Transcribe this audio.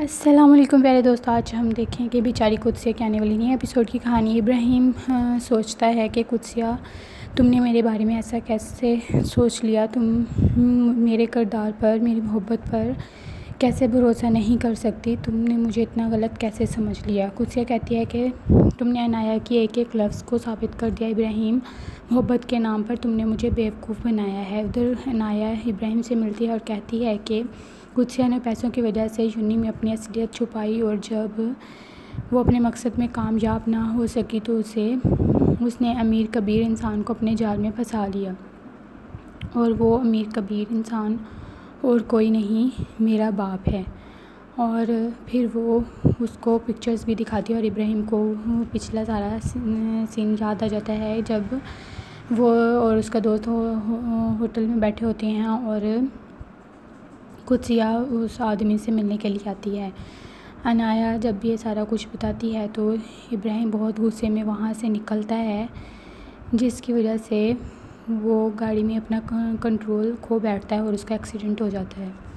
अस्सलाम वालेकुम प्यारे दोस्तों, आज हम देखें कि बेचारी कुदसिया की आने वाली नई एपिसोड की कहानी। इब्राहिम सोचता है कि कुदसिया तुमने मेरे बारे में ऐसा कैसे सोच लिया, तुम मेरे किरदार पर, मेरी मोहब्बत पर कैसे भरोसा नहीं कर सकती, तुमने मुझे इतना गलत कैसे समझ लिया। कुदसिया कहती है कि तुमने अनाया की एक एक लफ्ज़ को साबित कर दिया। इब्राहिम, मोहब्बत के नाम पर तुमने मुझे बेवकूफ़ बनाया है। उधर अनाया इब्राहिम से मिलती है और कहती है कि कुदसिया ने पैसों की वजह से यूनी में अपनी असलियत छुपाई और जब वो अपने मकसद में कामयाब ना हो सकी तो उसने अमीर कबीर इंसान को अपने जाल में फंसा लिया। और वो अमीर कबीर इंसान और कोई नहीं, मेरा बाप है। और फिर वो उसको पिक्चर्स भी दिखाती है और इब्राहिम को पिछला सारा सीन याद आ जाता है जब वो और उसका दोस्त होटल में बैठे होते हैं और कुदसिया उस आदमी से मिलने के लिए आती है। अनाया जब ये सारा कुछ बताती है तो इब्राहिम बहुत गुस्से में वहाँ से निकलता है, जिसकी वजह से वो गाड़ी में अपना कंट्रोल खो बैठता है और उसका एक्सीडेंट हो जाता है।